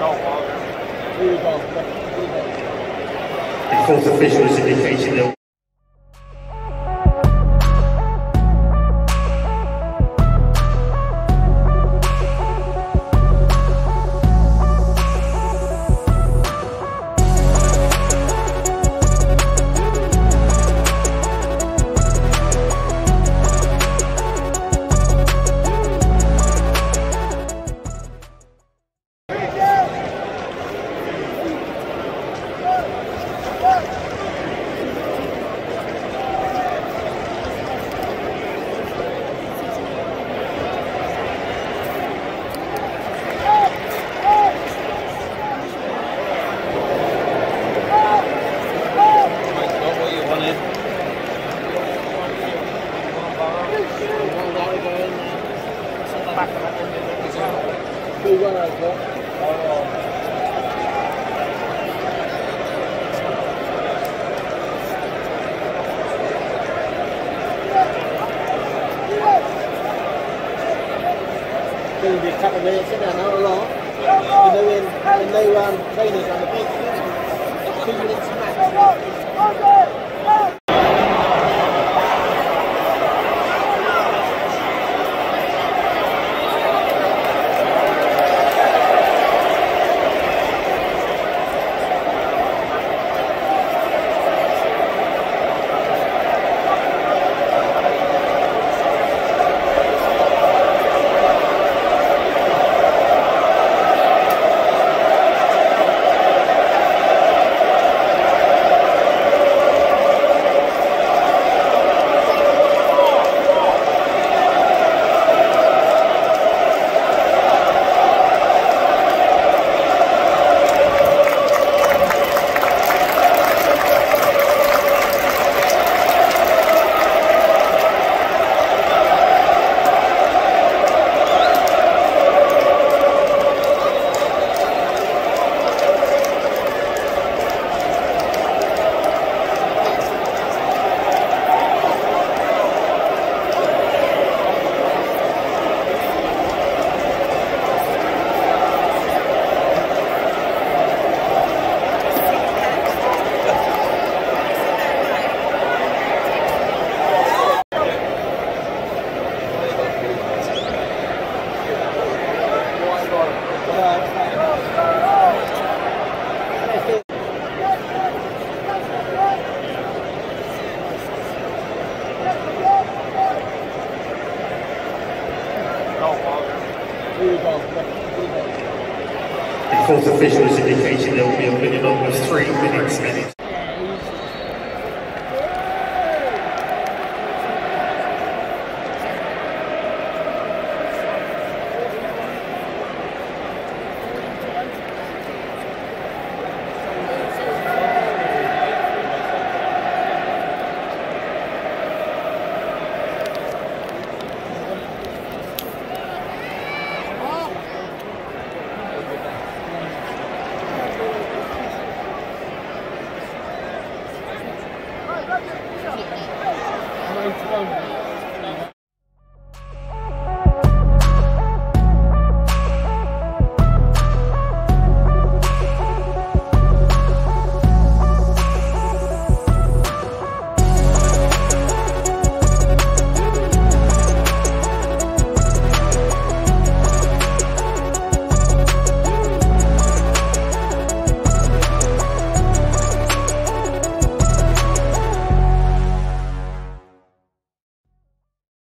Because officials indication that officials indication there will be a minimum of 3 minutes.